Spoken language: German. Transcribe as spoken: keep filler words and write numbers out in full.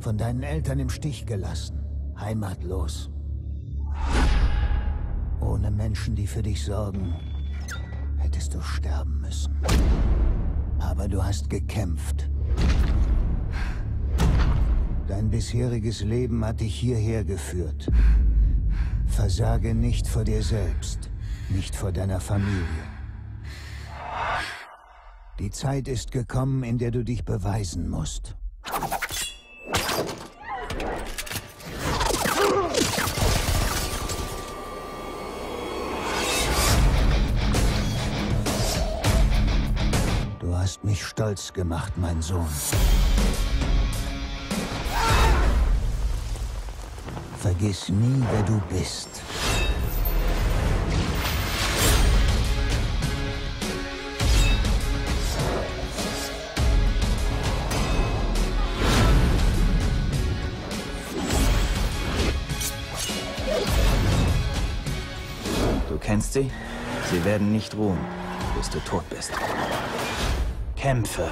von deinen Eltern im Stich gelassen, heimatlos. Ohne Menschen, die für dich sorgen, hättest du sterben müssen. Aber du hast gekämpft. Dein bisheriges Leben hat dich hierher geführt. Versage nicht vor dir selbst, nicht vor deiner Familie. Die Zeit ist gekommen, in der du dich beweisen musst. Du hast mich stolz gemacht, mein Sohn. Vergiss nie, wer du bist. Du kennst sie? Sie werden nicht ruhen, bis du tot bist. Kämpfe!